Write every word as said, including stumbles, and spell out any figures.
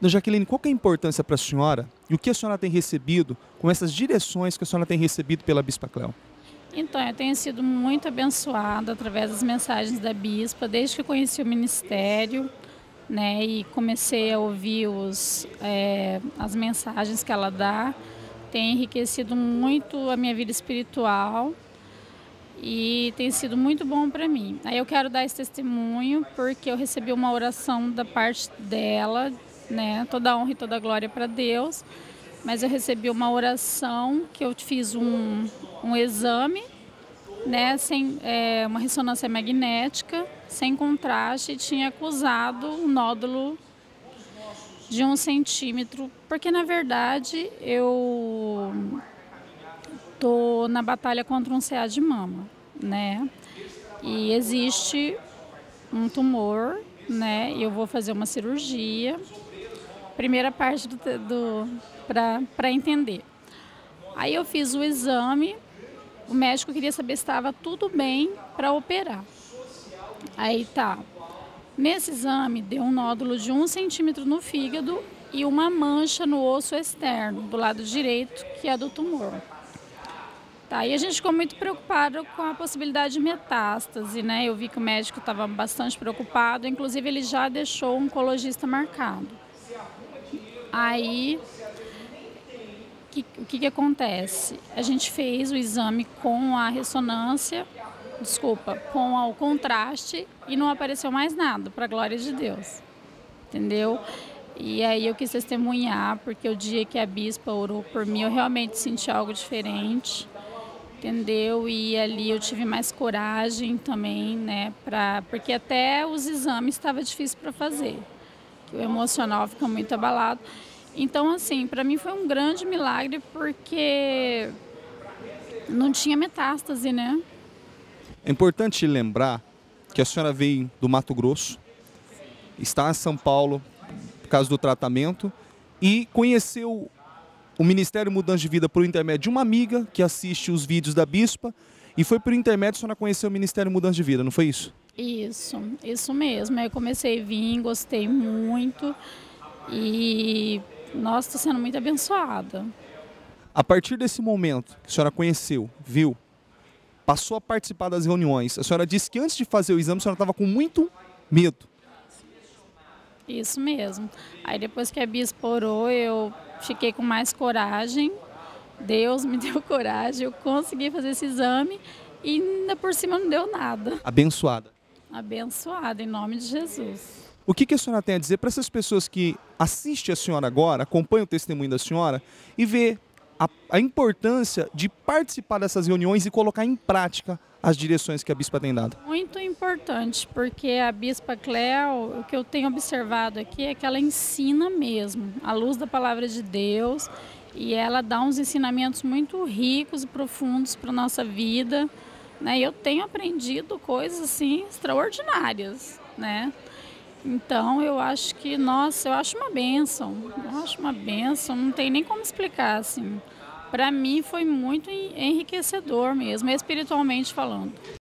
Dona Jaqueline, qual que é a importância para a senhora e o que a senhora tem recebido com essas direções que a senhora tem recebido pela Bispa Cléo? Então, eu tenho sido muito abençoada através das mensagens da Bispa, desde que eu conheci o Ministério, né, e comecei a ouvir os, é, as mensagens que ela dá. Tem enriquecido muito a minha vida espiritual e tem sido muito bom para mim. Aí eu quero dar esse testemunho porque eu recebi uma oração da parte dela, né, toda a honra e toda a glória para Deus, mas eu recebi uma oração que eu fiz um, um exame, né, sem, é, uma ressonância magnética, sem contraste, e tinha acusado um nódulo de um centímetro, porque na verdade eu tô na batalha contra um C A de mama, né, e existe um tumor, né, e eu vou fazer uma cirurgia. Primeira parte do, do para entender. Aí eu fiz o exame, o médico queria saber se estava tudo bem para operar. Aí tá, nesse exame deu um nódulo de um centímetro no fígado e uma mancha no osso externo, do lado direito, que é do tumor. Tá, e a gente ficou muito preocupado com a possibilidade de metástase, né? Eu vi que o médico estava bastante preocupado, inclusive ele já deixou um oncologista marcado. Aí, que, o que, que acontece? A gente fez o exame com a ressonância, desculpa, com o contraste e não apareceu mais nada, para a glória de Deus, entendeu? E aí eu quis testemunhar, porque o dia que a Bispa orou por mim, eu realmente senti algo diferente, entendeu? E ali eu tive mais coragem também, né? Pra, porque até os exames estava difícil para fazer. O emocional fica muito abalado. Então, assim, para mim foi um grande milagre porque não tinha metástase, né? É importante lembrar que a senhora veio do Mato Grosso, está em São Paulo por causa do tratamento e conheceu o Ministério Mudança de Vida por intermédio de uma amiga que assiste os vídeos da Bispa e foi por intermédio que a senhora conheceu o Ministério Mudança de Vida, não foi isso? Isso, isso mesmo. Eu comecei a vir, gostei muito e, nossa, estou sendo muito abençoada. A partir desse momento que a senhora conheceu, viu, passou a participar das reuniões, a senhora disse que antes de fazer o exame a senhora estava com muito medo. Isso mesmo. Aí depois que a Bispa orou, eu fiquei com mais coragem, Deus me deu coragem, eu consegui fazer esse exame e ainda por cima não deu nada. Abençoada. Abençoada, em nome de Jesus. O que a senhora tem a dizer para essas pessoas que assistem a senhora agora, acompanham o testemunho da senhora e vê a, a importância de participar dessas reuniões e colocar em prática as direções que a Bispa tem dado? Muito importante, porque a Bispa Cléo, o que eu tenho observado aqui é que ela ensina mesmo, à luz da palavra de Deus, e ela dá uns ensinamentos muito ricos e profundos para a nossa vida. Eu tenho aprendido coisas assim extraordinárias, né? Então eu acho que, nossa, eu acho uma bênção, eu acho uma bênção, não tem nem como explicar assim. Para mim foi muito enriquecedor mesmo, espiritualmente falando.